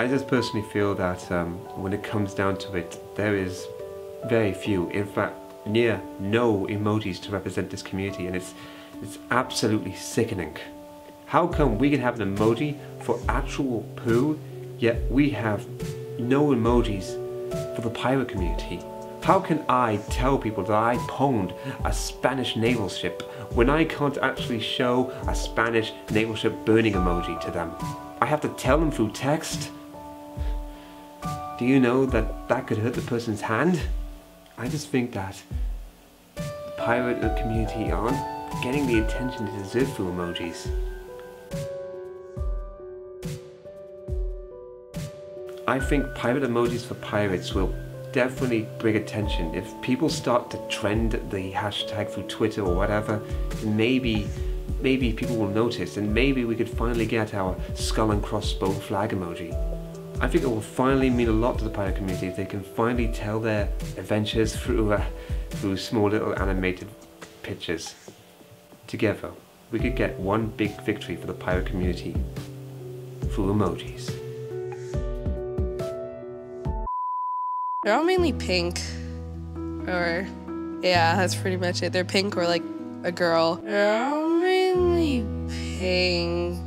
I just personally feel that when it comes down to it, there is very few, in fact near no emojis to represent this community, and it's absolutely sickening. How come we can have an emoji for actual poo, yet we have no emojis for the pirate community? How can I tell people that I pwned a Spanish naval ship when I can't actually show a Spanish naval ship burning emoji to them? I have to tell them through text? Do you know that that could hurt the person's hand? I just think that the pirate community aren't getting the attention they deserve through emojis. I think pirate emojis for pirates will definitely bring attention. If people start to trend the hashtag through Twitter or whatever, maybe people will notice, and maybe we could finally get our skull and crossbow flag emoji. I think it will finally mean a lot to the pirate community if they can finally tell their adventures through small little animated pictures. Together, we could get one big victory for the pirate community through emojis. They're all mainly pink, or yeah, that's pretty much it. They're pink or like a girl. They're all mainly pink.